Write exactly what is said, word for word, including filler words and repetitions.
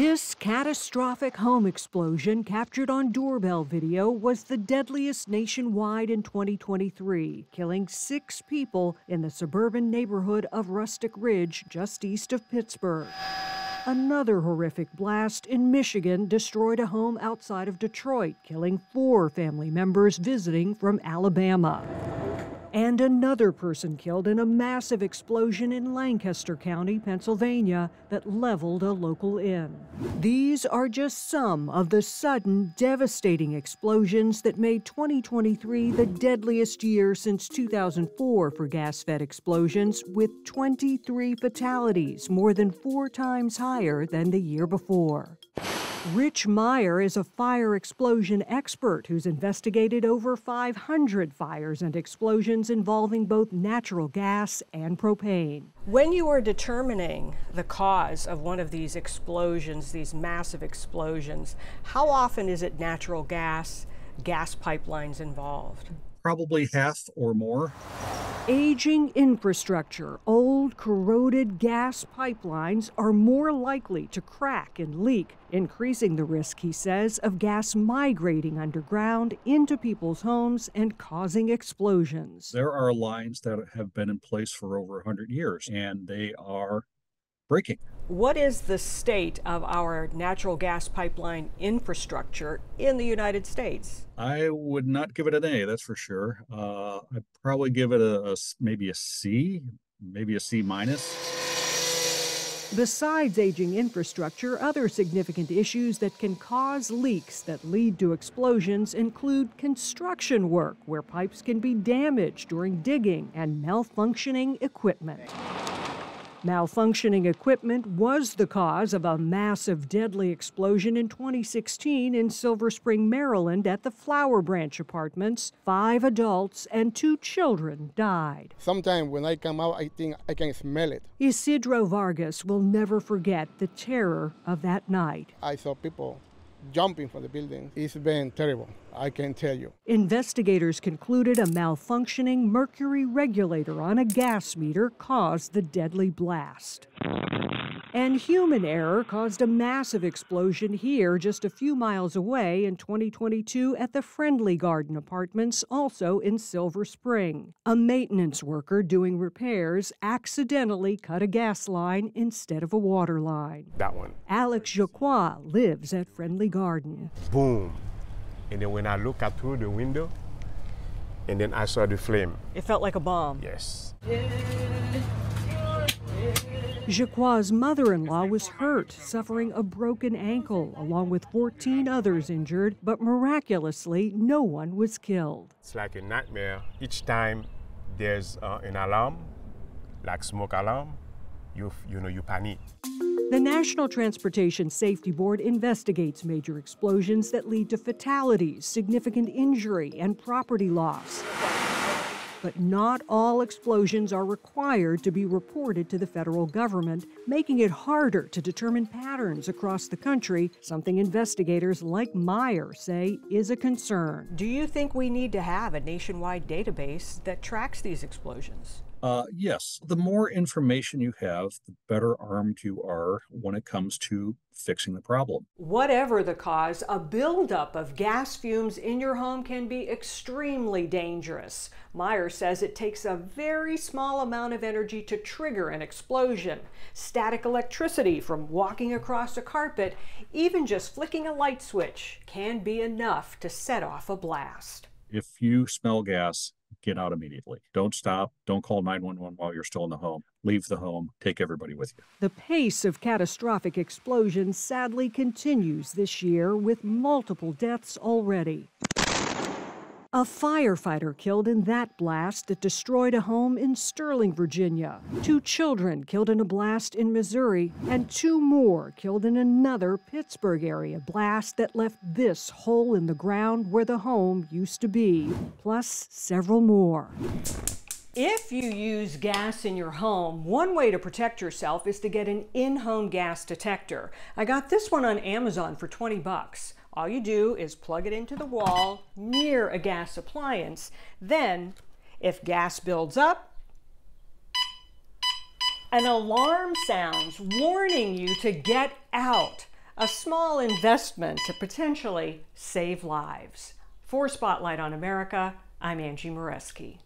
This catastrophic home explosion captured on doorbell video was the deadliest nationwide in twenty twenty-three, killing six people in the suburban neighborhood of Rustic Ridge, just east of Pittsburgh. Another horrific blast in Michigan destroyed a home outside of Detroit, killing four family members visiting from Alabama. And another person killed in a massive explosion in Lancaster County, Pennsylvania, that leveled a local inn. These are just some of the sudden, devastating explosions that made twenty twenty-three the deadliest year since two thousand four for gas-fed explosions, with twenty-three fatalities, more than four times higher than the year before. Rich Meyer is a fire explosion expert who's investigated over five hundred fires and explosions involving both natural gas and propane. When you are determining the cause of one of these explosions, these massive explosions, how often is it natural gas, gas pipelines involved? Probably half or more. Aging infrastructure, old, corroded gas pipelines are more likely to crack and leak, increasing the risk, he says, of gas migrating underground into people's homes and causing explosions. There are lines that have been in place for over one hundred years, and they are breaking. What is the state of our natural gas pipeline infrastructure in the United States? I would not give it an A, that's for sure. Uh, I'd probably give it a, a maybe a C, maybe a C minus. Besides aging infrastructure, other significant issues that can cause leaks that lead to explosions include construction work, where pipes can be damaged during digging, and malfunctioning equipment. Malfunctioning equipment was the cause of a massive deadly explosion in twenty sixteen in Silver Spring, Maryland at the Flower Branch Apartments. Five adults and two children died. Sometimes when I come out, I think I can smell it. Isidro Vargas will never forget the terror of that night. I saw people jumping from the building. It's been terrible, I can tell you. Investigators concluded a malfunctioning mercury regulator on a gas meter caused the deadly blast. And human error caused a massive explosion here just a few miles away in twenty twenty-two at the Friendly Garden Apartments, also in Silver Spring. A maintenance worker doing repairs accidentally cut a gas line instead of a water line. That one. Alex Jaquois lives at Friendly Garden. Boom. And then when I look out through the window, and then I saw the flame. It felt like a bomb. Yes. Yeah. Jaquois' mother-in-law was hurt, suffering a broken ankle, along with fourteen others injured, but miraculously, no one was killed. It's like a nightmare. Each time there's uh, an alarm, like smoke alarm, you, you know, you panic. The National Transportation Safety Board investigates major explosions that lead to fatalities, significant injury, and property loss. But not all explosions are required to be reported to the federal government, making it harder to determine patterns across the country, something investigators like Meyer say is a concern. Do you think we need to have a nationwide database that tracks these explosions? Uh, yes. The more information you have, the better armed you are when it comes to fixing the problem. Whatever the cause, a buildup of gas fumes in your home can be extremely dangerous. Meyer says it takes a very small amount of energy to trigger an explosion. Static electricity from walking across a carpet, even just flicking a light switch, can be enough to set off a blast. If you smell gas, get out immediately. Don't stop. Don't call nine one one while you're still in the home. Leave the home. Take everybody with you. The pace of catastrophic explosions sadly continues this year, with multiple deaths already. A firefighter killed in that blast that destroyed a home in Sterling, Virginia. Two children killed in a blast in Missouri, and two more killed in another Pittsburgh area blast that left this hole in the ground where the home used to be, plus several more. If you use gas in your home, one way to protect yourself is to get an in-home gas detector. I got this one on Amazon for twenty bucks. All you do is plug it into the wall near a gas appliance. Then, if gas builds up, an alarm sounds warning you to get out. a small investment to potentially save lives. For Spotlight on America, I'm Angie Moreschi.